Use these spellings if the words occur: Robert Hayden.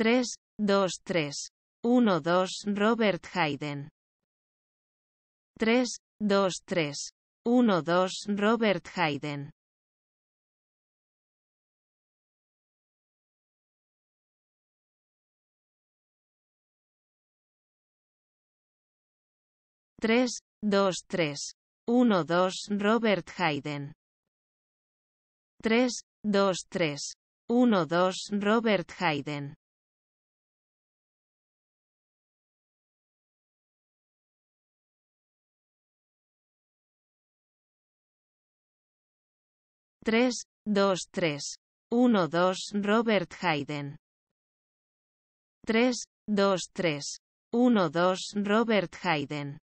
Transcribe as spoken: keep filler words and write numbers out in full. tres, dos, tres, uno, dos Robert Hayden. tres, dos, tres, uno, dos Robert Hayden. tres, dos, tres, uno, dos Robert Hayden. tres, dos, tres, uno, dos Robert Hayden. tres, dos, tres, uno, dos Robert Hayden. tres, dos, tres, uno, dos Robert Hayden.